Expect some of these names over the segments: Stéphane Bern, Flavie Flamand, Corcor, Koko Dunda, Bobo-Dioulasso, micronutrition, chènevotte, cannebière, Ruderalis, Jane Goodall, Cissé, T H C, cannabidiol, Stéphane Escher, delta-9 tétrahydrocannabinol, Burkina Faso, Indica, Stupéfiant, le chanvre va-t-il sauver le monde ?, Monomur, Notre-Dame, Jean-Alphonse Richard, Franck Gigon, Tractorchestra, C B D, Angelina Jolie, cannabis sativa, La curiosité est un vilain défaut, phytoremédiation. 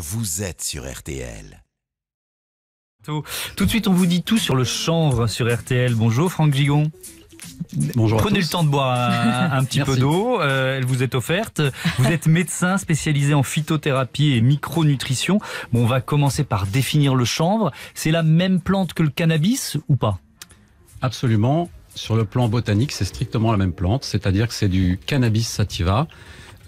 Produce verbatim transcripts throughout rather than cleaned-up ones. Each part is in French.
Vous êtes sur R T L. Tout de suite, on vous dit tout sur le chanvre sur R T L. Bonjour Franck Gigon. Bonjour. Prenez le temps de boire un, un petit peu d'eau, euh, elle vous est offerte. Vous êtes médecin spécialisé en phytothérapie et micronutrition. Bon, on va commencer par définir le chanvre. C'est la même plante que le cannabis ou pas? Absolument. Sur le plan botanique, c'est strictement la même plante, c'est-à-dire que c'est du cannabis sativa,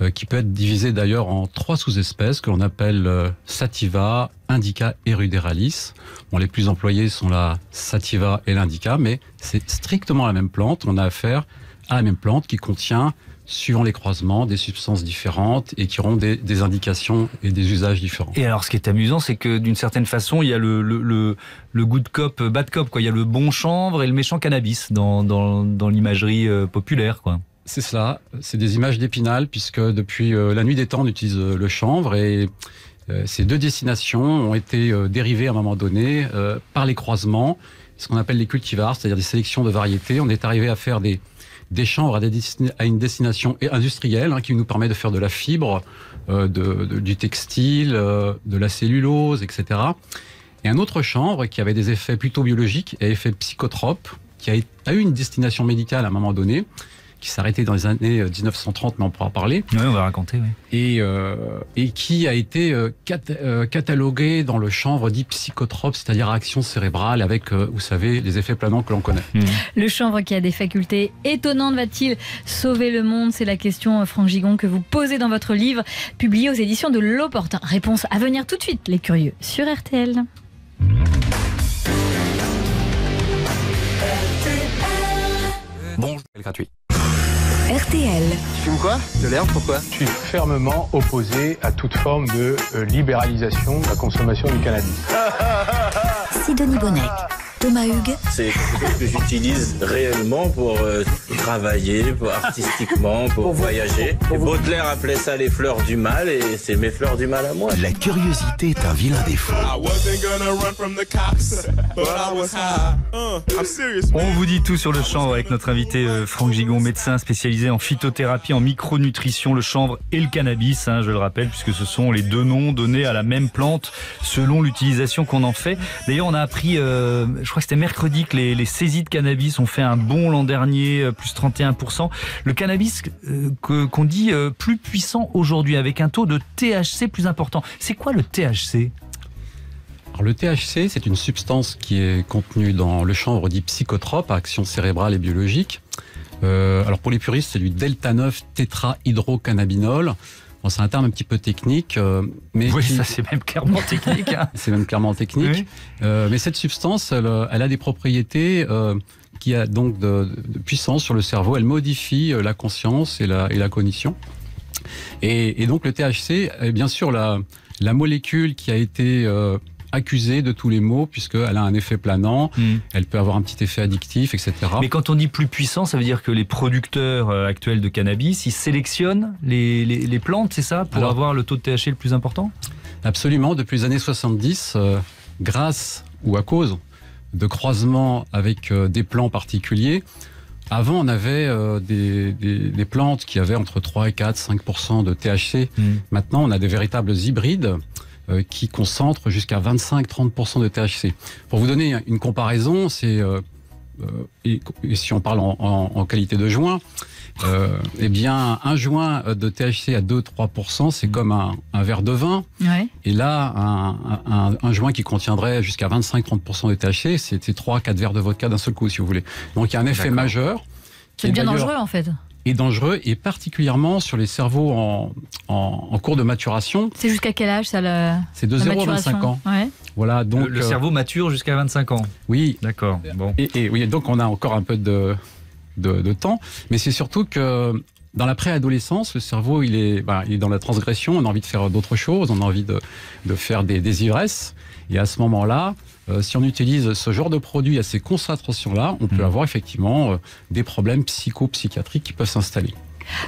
euh, qui peut être divisé d'ailleurs en trois sous-espèces que l'on appelle euh, sativa, indica et ruderalis. Bon, les plus employés sont la sativa et l'indica, mais c'est strictement la même plante. On a affaire à la même plante qui contient, suivant les croisements, des substances différentes et qui auront des, des indications et des usages différents. Et alors, ce qui est amusant, c'est que d'une certaine façon, il y a le, le, le, le good cop, bad cop, quoi. Il y a le bon chanvre et le méchant cannabis dans, dans, dans l'imagerie euh, populaire, quoi. C'est cela, c'est des images d'épinal, puisque depuis euh, la nuit des temps, on utilise euh, le chanvre et euh, ces deux destinations ont été euh, dérivées à un moment donné euh, par les croisements, ce qu'on appelle les cultivars, c'est-à-dire des sélections de variétés. On est arrivé à faire des des chanvres à, des à une destination industrielle, hein, qui nous permet de faire de la fibre, euh, de, de, du textile, euh, de la cellulose, et cetera. Et un autre chanvre qui avait des effets plutôt biologiques et effets psychotropes, qui a, a eu une destination médicale à un moment donné, qui s'est arrêtée dans les années mille neuf cent trente, mais on pourra en parler. Oui, on va raconter, oui. Et, euh, et qui a été euh, cat euh, catalogué dans le chanvre dit psychotrope, c'est-à-dire action cérébrale, avec, euh, vous savez, les effets planants que l'on connaît. Mmh. Le chanvre qui a des facultés étonnantes, va-t-il sauver le monde? C'est la question, euh, Franck Gigon, que vous posez dans votre livre, publié aux éditions de L'Opportun. Réponse à venir tout de suite, les curieux, sur R T L. Bon, gratuit. R T L. Tu fumes quoi? De l'herbe, pourquoi? Je suis fermement opposé à toute forme de libéralisation de la consommation du cannabis. Sidonie Bonnec, Thomas Hugues. C'est quelque chose que j'utilise réellement pour euh, travailler, pour, artistiquement, pour, pour voyager. Vous, pour, pour Baudelaire vous. Appelait ça les fleurs du mal, et c'est mes fleurs du mal à moi. La curiosité est un vilain défaut. On vous dit tout sur le chanvre avec notre invité euh, Franck Gigon, médecin spécialisé en phytothérapie, en micronutrition, le chanvre et le cannabis, hein, je le rappelle, puisque ce sont les deux noms donnés à la même plante selon l'utilisation qu'on en fait. D'ailleurs, on a appris... Euh, Je crois que c'était mercredi que les, les saisies de cannabis ont fait un bond l'an dernier, plus trente et un pour cent. Le cannabis euh, qu'on qu dit euh, plus puissant aujourd'hui, avec un taux de T H C plus important. C'est quoi le T H C? Alors, le T H C, c'est une substance qui est contenue dans le chanvre dit psychotrope, à action cérébrale et biologique. Euh, alors pour les puristes, c'est du delta neuf tétrahydrocannabinol. Bon, c'est un terme un petit peu technique. Euh, mais oui, qui... ça c'est même clairement technique. Hein. C'est même clairement technique. Oui. Euh, mais cette substance, elle, elle a des propriétés euh, qui a donc de, de puissance sur le cerveau. Elle modifie la conscience et la, et la cognition. Et, et donc le T H C est bien sûr la, la molécule qui a été... Euh, accusée de tous les maux, puisqu'elle a un effet planant, mmh. elle peut avoir un petit effet addictif, et cetera. Mais quand on dit plus puissant, ça veut dire que les producteurs actuels de cannabis, ils sélectionnent les, les, les plantes, c'est ça, pour Alors, avoir le taux de T H C le plus important? Absolument, depuis les années soixante-dix, euh, grâce ou à cause de croisements avec euh, des plants particuliers. Avant, on avait euh, des, des, des plantes qui avaient entre trois et quatre, cinq pour cent de T H C. Mmh. Maintenant, on a des véritables hybrides qui concentre jusqu'à vingt-cinq à trente pour cent de T H C. Pour vous donner une comparaison, c'est euh, et, et si on parle en, en, en qualité de joint, euh, eh bien un joint de T H C à deux à trois pour cent, c'est comme un, un verre de vin. Ouais. Et là, un, un, un joint qui contiendrait jusqu'à vingt-cinq à trente pour cent de T H C, c'était trois à quatre verres de vodka d'un seul coup, si vous voulez. Donc il y a un effet majeur. C'est bien dangereux en fait. Et dangereux, et particulièrement sur les cerveaux en, en, en cours de maturation. C'est jusqu'à quel âge ça le... C'est de zéro à vingt-cinq ans. Ouais. Voilà, donc, le, le cerveau mature jusqu'à vingt-cinq ans. Oui. D'accord. Bon. Et, et oui, donc on a encore un peu de, de, de temps. Mais c'est surtout que dans la préadolescence, le cerveau il est, ben, il est dans la transgression, on a envie de faire d'autres choses, on a envie de, de faire des, des ivresses. Et à ce moment-là, euh, si on utilise ce genre de produit à ces concentrations-là, on peut mmh. avoir effectivement euh, des problèmes psycho-psychiatriques qui peuvent s'installer.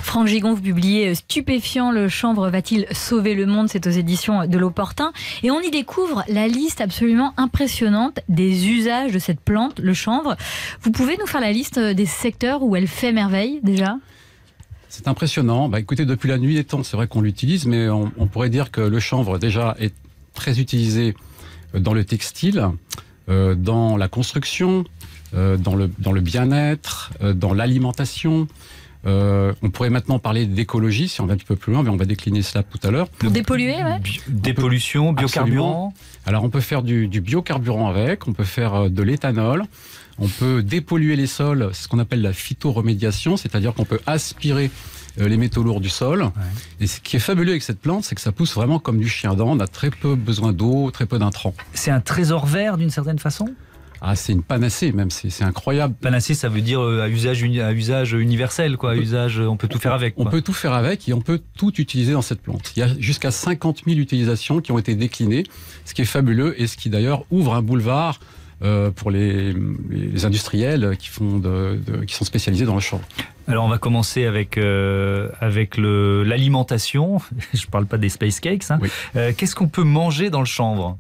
Franck Gigon, vous publiez Stupéfiant, le chanvre va-t-il sauver le monde? C'est aux éditions de L'Opportun. Et on y découvre la liste absolument impressionnante des usages de cette plante, le chanvre. Vous pouvez nous faire la liste des secteurs où elle fait merveille déjà? C'est impressionnant. Bah, écoutez, depuis la nuit des temps, c'est vrai qu'on l'utilise, mais on, on pourrait dire que le chanvre déjà est très utilisé dans le textile, euh, dans la construction, euh, dans le, dans le bien-être, euh, dans l'alimentation. Euh, on pourrait maintenant parler d'écologie, si on va un petit peu plus loin, mais on va décliner cela tout à l'heure. Pour dépolluer, ouais. Dépollution, biocarburant. Alors on peut faire du, du biocarburant avec, on peut faire de l'éthanol, on peut dépolluer les sols, c'est ce qu'on appelle la phytoremédiation, c'est-à-dire qu'on peut aspirer les métaux lourds du sol. Ouais. Et ce qui est fabuleux avec cette plante, c'est que ça pousse vraiment comme du chien-dent, on a très peu besoin d'eau, très peu d'intrants. C'est un trésor vert d'une certaine façon ? Ah, c'est une panacée, même, c'est incroyable. Panacée, ça veut dire euh, à, usage, à usage universel, quoi. On peut, usage, on peut tout on, faire avec. Quoi. On peut tout faire avec et on peut tout utiliser dans cette plante. Il y a jusqu'à cinquante mille utilisations qui ont été déclinées, ce qui est fabuleux et ce qui d'ailleurs ouvre un boulevard euh, pour les, les industriels qui, font de, de, qui sont spécialisés dans le chanvre. Alors on va commencer avec, euh, avec l'alimentation. Je ne parle pas des space cakes. Hein. Oui. Euh, Qu'est-ce qu'on peut manger dans le chanvre ?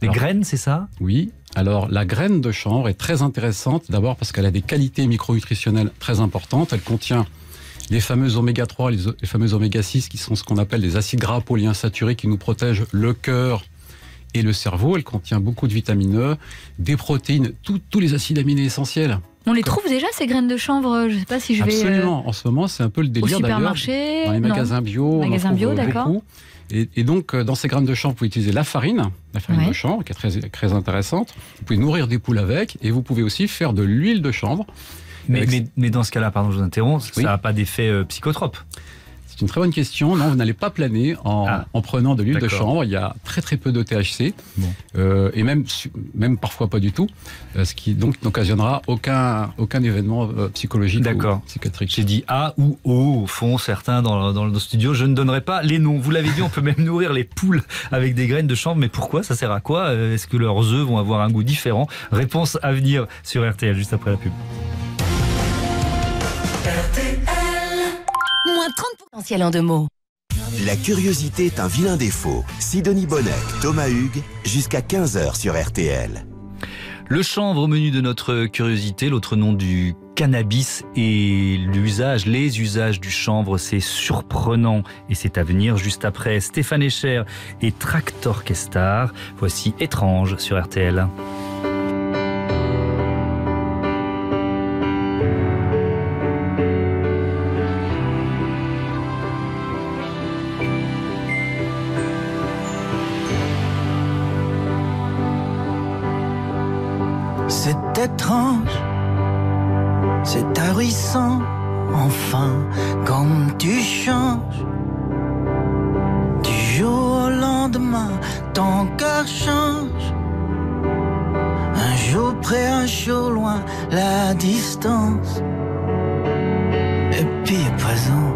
Des Alors, graines, c'est ça ? Oui. Alors, la graine de chanvre est très intéressante, d'abord parce qu'elle a des qualités micronutritionnelles très importantes. Elle contient les fameux oméga trois, les, les fameux oméga six, qui sont ce qu'on appelle des acides gras polyinsaturés qui nous protègent le cœur et le cerveau. Elle contient beaucoup de vitamine E, des protéines, tout, tous les acides aminés essentiels. On les trouve déjà, ces graines de chanvre? Je ne sais pas si je vais... Absolument. Euh... En ce moment, c'est un peu le délire, d'ailleurs. Au supermarché? Dans les magasins bio. Magasins bio, d'accord. Et, et donc, dans ces graines de chanvre, vous pouvez utiliser la farine, la farine ouais. de chanvre, qui est très, très intéressante. Vous pouvez nourrir des poules avec, et vous pouvez aussi faire de l'huile de chanvre. Mais, avec... mais, mais dans ce cas-là, pardon, je vous interromps, oui. ça n'a pas d'effet euh, psychotrope? C'est une très bonne question. Non, vous n'allez pas planer en, ah, en prenant de l'huile de chanvre. Il y a très très peu de T H C, bon. euh, et même, même parfois pas du tout, ce qui donc n'occasionnera aucun, aucun événement psychologique ou psychiatrique. J'ai dit A ou O, au fond, certains dans, dans le studio. Je ne donnerai pas les noms. Vous l'avez dit, on peut même nourrir les poules avec des graines de chanvre. Mais pourquoi? Ça sert à quoi? Est-ce que leurs œufs vont avoir un goût différent? Réponse à venir sur R T L, juste après la pub. trente pour cent en deux mots. La curiosité est un vilain défaut. Sidonie Bonnec, Thomas Hugues, jusqu'à quinze heures sur R T L. Le chanvre au menu de notre curiosité, l'autre nom du cannabis et l'usage, les usages du chanvre, c'est surprenant et c'est à venir juste après Stéphane Escher et Tractorchestra. Voici Étrange sur R T L. Étrange, c'est ahurissant, enfin, comme tu changes. Du jour au lendemain, ton cœur change. Un jour près, un jour loin, la distance. Et puis présent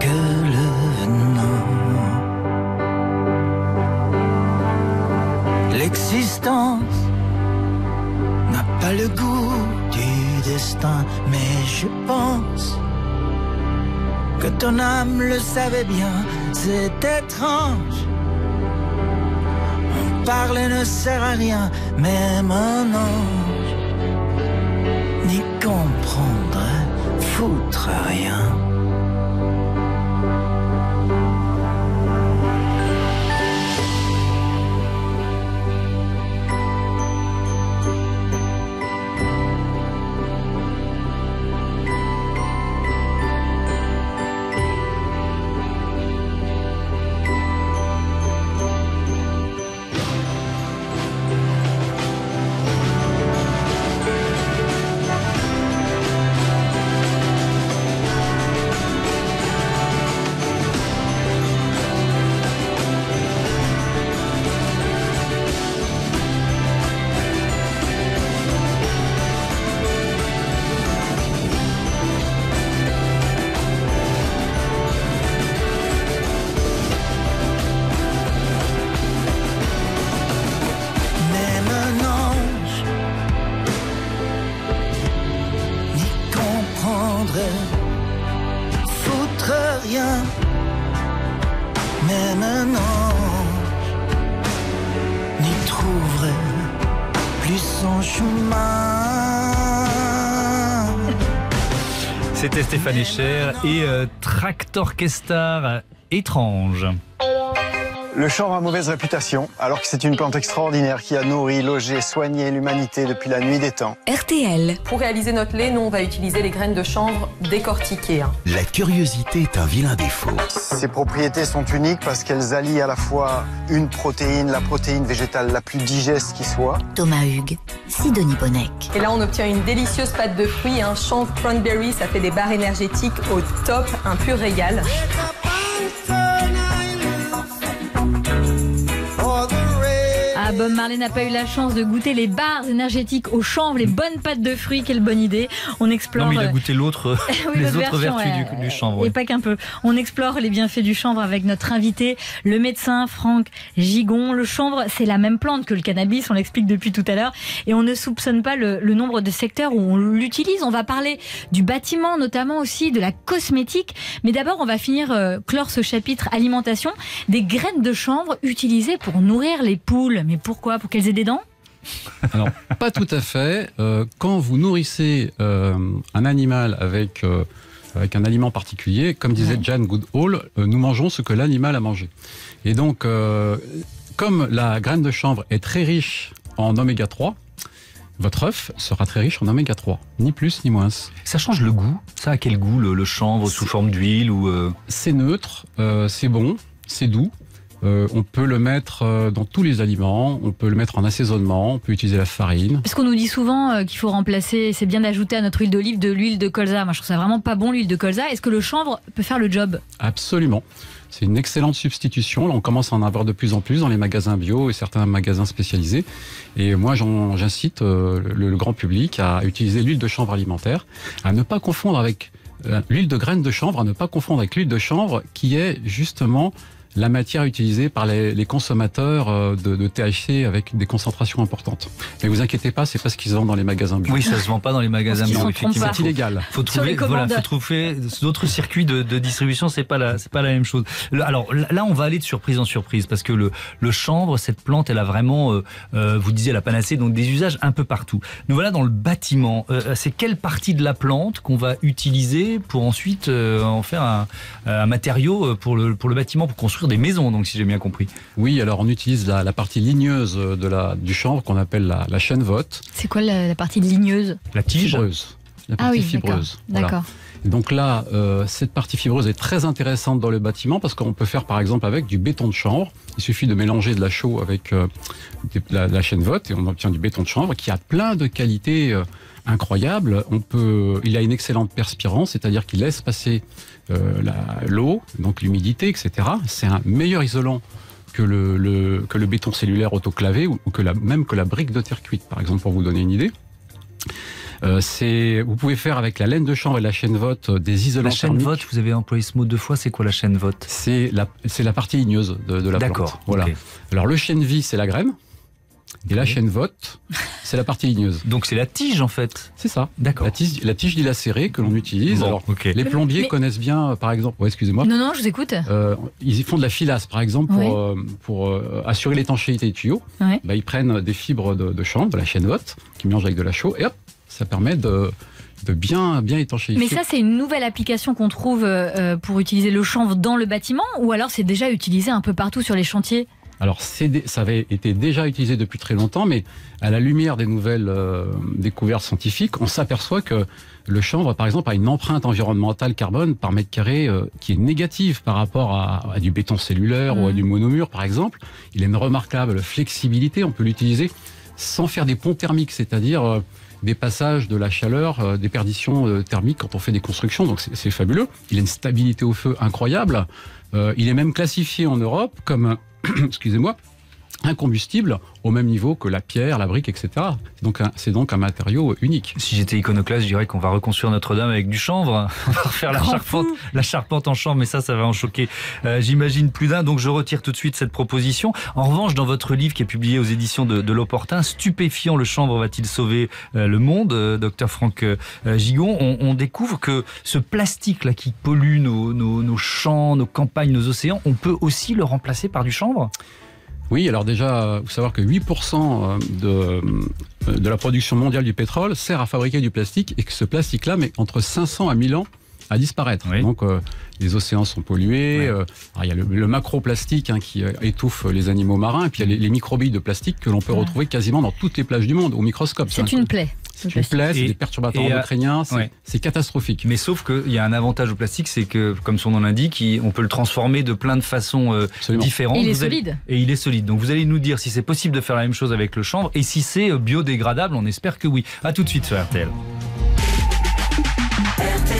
que le venant. L'existence. Pas le goût du destin, mais je pense que ton âme le savait bien, c'est étrange. On parle et ne sert à rien, même un ange n'y comprendrait, foutre à rien. C'était Stéphane Escher et euh, Tractorchestra, étrange. Le chanvre a mauvaise réputation, alors que c'est une plante extraordinaire qui a nourri, logé, soigné l'humanité depuis la nuit des temps. R T L. Pour réaliser notre lait, nous on va utiliser les graines de chanvre décortiquées. La curiosité est un vilain défaut. Ses propriétés sont uniques parce qu'elles allient à la fois une protéine, la protéine végétale la plus digeste qui soit. Thomas Hugues, Sidonie Bonnec. Et là on obtient une délicieuse pâte de fruits, un hein. chanvre cranberry, ça fait des barres énergétiques au top, un pur régal. Ah, Bob Marley n'a pas eu la chance de goûter les barres énergétiques au chanvre, les bonnes pâtes de fruits, quelle bonne idée. On explore. Non, mais il a goûté l'autre, oui, les autres version, vertus ouais, du, du chanvre. Et ouais. pas qu'un peu. On explore les bienfaits du chanvre avec notre invité, le médecin Franck Gigon. Le chanvre, c'est la même plante que le cannabis, on l'explique depuis tout à l'heure. Et on ne soupçonne pas le, le nombre de secteurs où on l'utilise. On va parler du bâtiment, notamment aussi de la cosmétique. Mais d'abord, on va finir, euh, clore ce chapitre alimentation, des graines de chanvre utilisées pour nourrir les poules. Mais pourquoi? Pour qu'elles aient des dents? Alors, pas tout à fait. Euh, quand vous nourrissez euh, un animal avec, euh, avec un aliment particulier, comme disait ouais. Jane Goodall, euh, nous mangeons ce que l'animal a mangé. Et donc, euh, comme la graine de chanvre est très riche en oméga trois, votre œuf sera très riche en oméga trois, ni plus ni moins. Ça change le goût? Ça a quel goût, le, le chanvre sous forme d'huile ou euh... C'est neutre, euh, c'est bon, c'est doux. Euh, on peut le mettre dans tous les aliments, on peut le mettre en assaisonnement, on peut utiliser la farine. Parce qu'on nous dit souvent qu'il faut remplacer, c'est bien d'ajouter à notre huile d'olive de l'huile de colza. Moi je trouve ça vraiment pas bon l'huile de colza. Est-ce que le chanvre peut faire le job? Absolument. C'est une excellente substitution. Là, on commence à en avoir de plus en plus dans les magasins bio et certains magasins spécialisés. Et moi, j'incite euh, le, le grand public à utiliser l'huile de chanvre alimentaire, à ne pas confondre avec euh, l'huile de graines de chanvre, à ne pas confondre avec l'huile de chanvre qui est justement la matière utilisée par les, les consommateurs de, de T H C avec des concentrations importantes. Mais vous inquiétez pas, c'est pas ce qu'ils vendent dans les magasins bio. Oui, ça se vend pas dans les magasins bio. Effectivement, c'est illégal. Faut trouver, voilà, faut trouver d'autres circuits de, de distribution. C'est pas la, c'est pas la même chose. Alors là, on va aller de surprise en surprise parce que le, le chanvre, cette plante, elle a vraiment, euh, vous disiez, la panacée, donc des usages un peu partout. Nous voilà dans le bâtiment. Euh, c'est quelle partie de la plante qu'on va utiliser pour ensuite euh, en faire un, un matériau pour le, pour le bâtiment, pour construire des maisons, donc, si j'ai bien compris. Oui, alors on utilise la, la partie ligneuse de la, du chanvre qu'on appelle la, la chènevotte. C'est quoi la, la partie ligneuse? La tige fibreuse. La partie ah oui, fibreuse. D'accord. Voilà. Donc là, euh, cette partie fibreuse est très intéressante dans le bâtiment parce qu'on peut faire par exemple avec du béton de chanvre. Il suffit de mélanger de la chaux avec euh, de la, la chènevotte et on obtient du béton de chanvre qui a plein de qualités euh, incroyables. On peut, il a une excellente perspirance, c'est-à-dire qu'il laisse passer euh, l'eau, donc l'humidité, et cetera. C'est un meilleur isolant que le, le, que le béton cellulaire autoclavé ou, ou que la, même que la brique de terre cuite, par exemple, pour vous donner une idée. Euh, vous pouvez faire avec la laine de chanvre et la chènevotte des isolants thermiques. La chènevotte, vous avez employé ce mot deux fois, c'est quoi la chènevotte? C'est la, la partie ligneuse de, de la plante. D'accord, voilà. Okay. Alors le chènevis, c'est la graine, et okay. la chènevotte, c'est la partie ligneuse. Donc c'est la tige en fait? C'est ça, d'accord. La tige, la tige dilacérée que l'on utilise. Bon, alors, okay. Les plombiers mais... connaissent bien, par exemple, oh, excusez-moi. Non, non, je vous écoute. Euh, ils font de la filasse, par exemple, pour, oui. euh, pour euh, assurer l'étanchéité des tuyaux. Oui. Bah, ils prennent des fibres de, de chanvre, de la chènevotte, qu'ils mélangent avec de la chaux, et hop, ça permet de, de bien, bien étanchéifier. Mais ça, c'est une nouvelle application qu'on trouve euh, pour utiliser le chanvre dans le bâtiment, ou alors c'est déjà utilisé un peu partout sur les chantiers? Alors, ça avait été déjà utilisé depuis très longtemps, mais à la lumière des nouvelles euh, découvertes scientifiques, on s'aperçoit que le chanvre, par exemple, a une empreinte environnementale carbone par mètre carré euh, qui est négative par rapport à, à du béton cellulaire mmh. ou à du monomur, par exemple. Il a une remarquable flexibilité, on peut l'utiliser sans faire des ponts thermiques, c'est-à-dire... Euh, des passages de la chaleur, euh, des perditions euh, thermiques quand on fait des constructions, donc c'est fabuleux. Il a une stabilité au feu incroyable. Euh, il est même classifié en Europe comme, excusez-moi, un combustible au même niveau que la pierre, la brique, et cetera. C'est donc, donc un matériau unique. Si j'étais iconoclaste, je dirais qu'on va reconstruire Notre-Dame avec du chanvre. On va refaire la charpente, la charpente en chanvre, mais ça, ça va en choquer, euh, j'imagine, plus d'un. Donc je retire tout de suite cette proposition. En revanche, dans votre livre qui est publié aux éditions de, de L'Opportun, Stupéfiant, le chanvre va-t-il sauver euh, le monde, euh, docteur Franck euh, Gigon, on, on découvre que ce plastique-là qui pollue nos, nos, nos champs, nos campagnes, nos océans, on peut aussi le remplacer par du chanvre? Oui, alors déjà, il faut savoir que huit pour cent de, de la production mondiale du pétrole sert à fabriquer du plastique et que ce plastique-là met entre cinq cents à mille ans à disparaître. Oui. Donc euh, les océans sont pollués, ouais. euh, alors, il y a le, le macroplastique hein, qui étouffe les animaux marins, et puis il y a les, les microbilles de plastique que l'on peut ouais. retrouver quasiment dans toutes les plages du monde, au microscope. C'est une plaie. C'est une plaie, c'est des perturbateurs endocriniens, euh, c'est ouais. catastrophique. Mais sauf qu'il y a un avantage au plastique, c'est que, comme son nom l'indique, on peut le transformer de plein de façons euh, différentes. Et il est vous solide. Allez, et il est solide. Donc vous allez nous dire si c'est possible de faire la même chose avec le chanvre, et si c'est biodégradable, on espère que oui. A tout de suite sur R T L. R T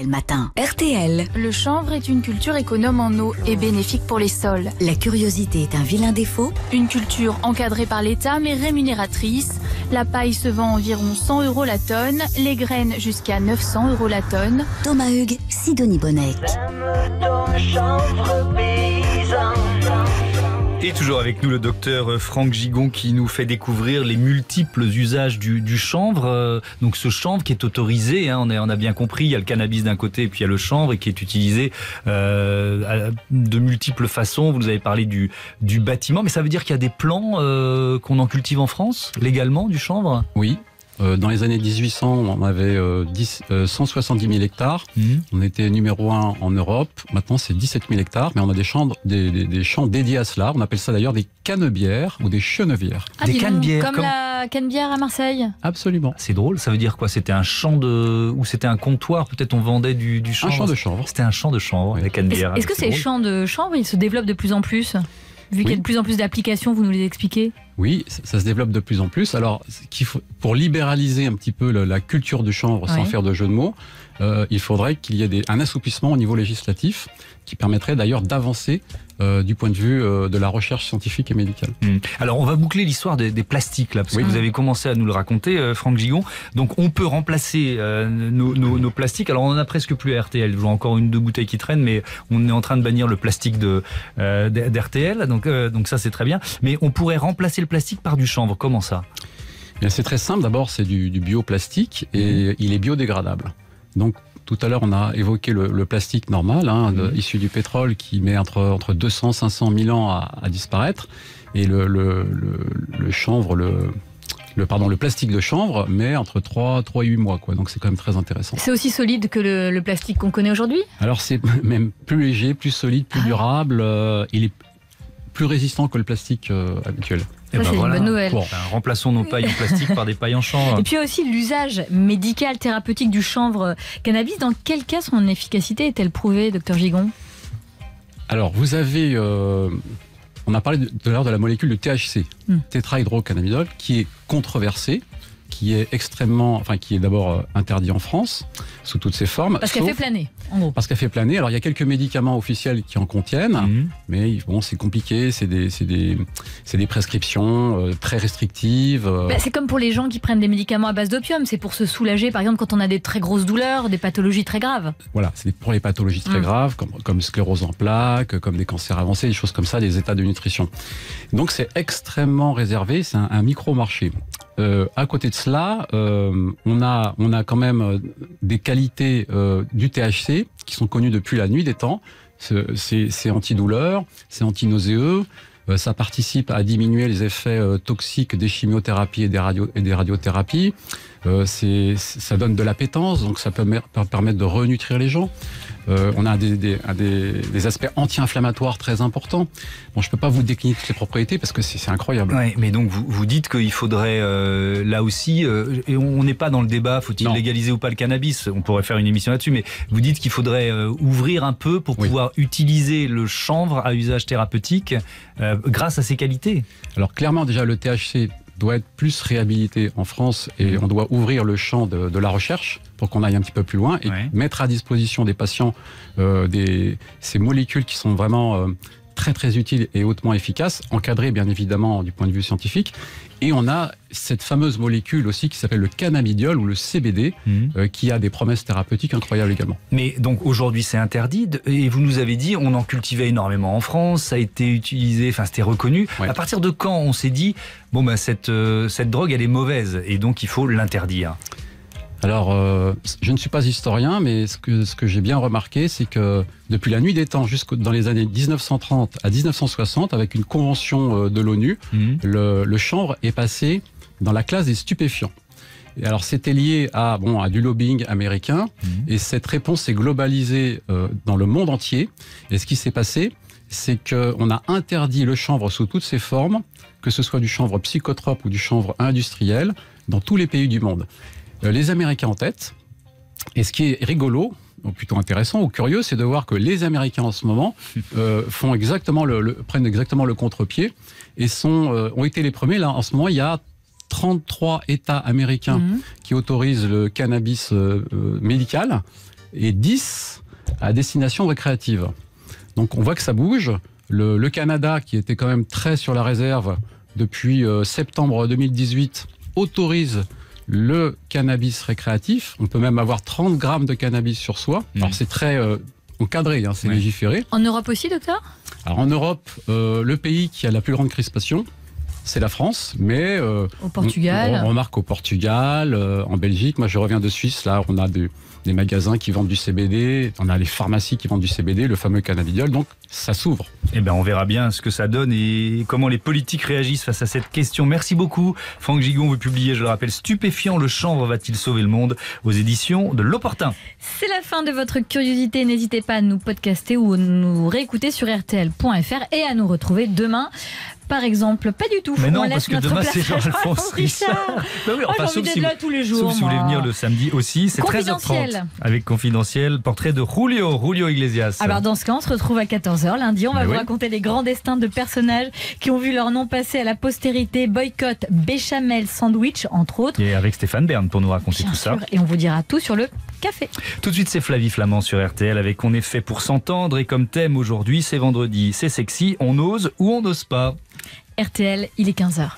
L Matin. R T L. Le chanvre est une culture économe en eau et bénéfique pour les sols. La curiosité est un vilain défaut. Une culture encadrée par l'État mais rémunératrice. La paille se vend environ cent euros la tonne, les graines jusqu'à neuf cents euros la tonne. Thomas Hugues, Sidonie Bonnec. Et toujours avec nous le docteur Franck Gigon qui nous fait découvrir les multiples usages du, du chanvre. Euh, donc ce chanvre qui est autorisé, hein, on, a, on a bien compris, il y a le cannabis d'un côté et puis il y a le chanvre et qui est utilisé euh, de multiples façons. Vous nous avez parlé du, du bâtiment, mais ça veut dire qu'il y a des plants euh, qu'on en cultive en France, légalement, du chanvre ? Oui. Euh, dans les années mille huit cents, on avait euh, dix, euh, cent soixante-dix mille hectares. Mmh. On était numéro un en Europe. Maintenant, c'est dix-sept mille hectares. Mais on a des champs, des, des, des champs dédiés à cela. On appelle ça d'ailleurs des cannebières ou des chenevières. Ah, des cannebières. Comme, comme la cannebière à Marseille. Absolument. C'est drôle. Ça veut dire quoi? C'était un champ de... Ou c'était un comptoir? Peut-être on vendait du, du chanvre. Un champ de chanvre. C'était un champ de chanvre, oui. La cannebière. Est-ce est que ces champs de chanvre, ils se développent de plus en plus? Vu oui. qu'il y a de plus en plus d'applications, vous nous les expliquez? Oui, ça, ça se développe de plus en plus. Alors, qu'il faut, pour libéraliser un petit peu le, la culture du chanvre, oui. sans faire de jeu de mots, euh, il faudrait qu'il y ait des, un assoupissement au niveau législatif qui permettrait d'ailleurs d'avancer euh, du point de vue euh, de la recherche scientifique et médicale. Mmh. Alors, on va boucler l'histoire des, des plastiques, là, parce oui. que vous avez commencé à nous le raconter, euh, Franck Gigon. Donc, on peut remplacer euh, nos, nos, nos plastiques. Alors, on n'en a presque plus à R T L. J'ai encore une, deux bouteilles qui traînent, mais on est en train de bannir le plastique de, euh, d'R T L. Donc, euh, donc, ça, c'est très bien. Mais on pourrait remplacer le plastique par du chanvre, comment ça? C'est très simple, d'abord c'est du, du bioplastique et mmh. il est biodégradable. Donc tout à l'heure on a évoqué le, le plastique normal, hein, mmh. de, issu du pétrole qui met entre, entre deux cents et cinq cent mille ans à, à disparaître et le, le, le, le chanvre, le... Le, pardon, le plastique de chanvre, mais entre trois et huit mois, quoi. Donc c'est quand même très intéressant. C'est aussi solide que le, le plastique qu'on connaît aujourd'hui? Alors c'est même plus léger, plus solide, plus ah. durable, euh, il est plus résistant que le plastique euh, habituel. Et ben c'est voilà. une bonne nouvelle. Bon, ben, remplaçons nos pailles en plastique par des pailles en chanvre. Et puis aussi l'usage médical, thérapeutique du chanvre cannabis. Dans quel cas son efficacité est-elle prouvée, docteur Gigon? Alors, vous avez... Euh, on a parlé tout à l'heure de la molécule de T H C, hum. tétrahydrocannabinol, qui est controversée, qui est extrêmement... Enfin, qui est d'abord interdit en France, sous toutes ses formes. Parce qu'elle fait planer, en gros. Parce qu'elle fait planer. Alors, il y a quelques médicaments officiels qui en contiennent, mmh. mais bon, c'est compliqué, c'est des, des, des prescriptions euh, très restrictives. Euh... Bah, c'est comme pour les gens qui prennent des médicaments à base d'opium, c'est pour se soulager, par exemple, quand on a des très grosses douleurs, des pathologies très graves. Voilà, c'est pour les pathologies très mmh. graves, comme, comme sclérose en plaques, comme des cancers avancés, des choses comme ça, des états de nutrition. Donc, c'est extrêmement réservé, c'est un, un micro-marché. Euh, à côté de cela, euh, on a, on a quand même des qualités euh, du T H C qui sont connues depuis la nuit des temps. C'est antidouleur, c'est antinauséeux, euh, ça participe à diminuer les effets euh, toxiques des chimiothérapies et des, radio, et des radiothérapies. Euh, ça donne de l'appétence, donc ça peut permettre de renutrir les gens. Euh, on a des, des, des, des aspects anti-inflammatoires très importants. Bon, je ne peux pas vous décliner toutes les propriétés parce que c'est incroyable. Ouais, mais donc vous, vous dites qu'il faudrait euh, là aussi, euh, et on n'est pas dans le débat, faut-il légaliser ou pas le cannabis? On pourrait faire une émission là-dessus, mais vous dites qu'il faudrait euh, ouvrir un peu pour oui. pouvoir utiliser le chanvre à usage thérapeutique euh, grâce à ses qualités. Alors clairement déjà le T H C doit être plus réhabilité en France et on doit ouvrir le champ de, de la recherche pour qu'on aille un petit peu plus loin et ouais. mettre à disposition des patients euh, des, ces molécules qui sont vraiment euh, très très utiles et hautement efficaces, encadrées bien évidemment du point de vue scientifique. Et on a cette fameuse molécule aussi qui s'appelle le cannabidiol ou le C B D, mmh. euh, qui a des promesses thérapeutiques incroyables également. Mais donc aujourd'hui c'est interdit, de, et vous nous avez dit on en cultivait énormément en France, ça a été utilisé, enfin c'était reconnu. Ouais. À partir de quand on s'est dit, bon ben cette, euh, cette drogue elle est mauvaise, et donc il faut l'interdire? Alors, euh, je ne suis pas historien, mais ce que, ce que j'ai bien remarqué, c'est que depuis la nuit des temps, jusqu'aux dans les années mille neuf cent trente à mille neuf cent soixante, avec une convention de l'ONU, mmh. le, le chanvre est passé dans la classe des stupéfiants. Et alors, c'était lié à, bon, à du lobbying américain, mmh. et cette réponse s'est globalisée euh, dans le monde entier. Et ce qui s'est passé, c'est qu'on a interdit le chanvre sous toutes ses formes, que ce soit du chanvre psychotrope ou du chanvre industriel, dans tous les pays du monde. Euh, les Américains en tête, et ce qui est rigolo, ou plutôt intéressant ou curieux, c'est de voir que les Américains en ce moment euh, font exactement le, le, prennent exactement le contre-pied, et sont, euh, ont été les premiers. Là, en ce moment, il y a trente-trois États américains mmh. qui autorisent le cannabis euh, médical, et dix à destination récréative. Donc on voit que ça bouge. Le, le Canada, qui était quand même très sur la réserve depuis euh, septembre deux mille dix-huit, autorise le cannabis récréatif. On peut même avoir trente grammes de cannabis sur soi. Mmh. Alors c'est très euh, encadré, hein, c'est ouais. légiféré. En Europe aussi, docteur ? Alors en Europe, euh, le pays qui a la plus grande crispation, c'est la France, mais euh, au Portugal. On, on remarque au Portugal, euh, en Belgique. Moi, je reviens de Suisse. Là, on a des, des magasins qui vendent du C B D. On a les pharmacies qui vendent du C B D, le fameux cannabidiol. Donc, ça s'ouvre. Eh ben, on verra bien ce que ça donne et comment les politiques réagissent face à cette question. Merci beaucoup, Franck Gigon. Vous publiez, je le rappelle, Stupéfiant, le chanvre va-t-il sauver le monde aux éditions de L'Opportun. C'est la fin de votre curiosité. N'hésitez pas à nous podcaster ou nous réécouter sur R T L point F R et à nous retrouver demain. Par exemple, pas du tout. Mais non, on parce que demain, c'est Jean-Alphonse Richard. Ben oui, enfin, sauf si, vous, tous les jours, sauf si vous voulez venir le samedi aussi, c'est treize heures trente. Avec Confidentiel, portrait de Julio, Julio Iglesias. Alors, dans ce cas, on se retrouve à quatorze heures lundi. On va Mais vous oui. raconter les grands destins de personnages qui ont vu leur nom passer à la postérité. Boycott, béchamel, sandwich, entre autres. Et avec Stéphane Bern pour nous raconter Bien tout sûr. ça. Et on vous dira tout sur le café. Tout de suite, c'est Flavie Flamand sur R T L avec On est fait pour s'entendre. Et comme thème aujourd'hui, c'est vendredi, c'est sexy, on ose ou on n'ose pas. R T L, il est quinze heures.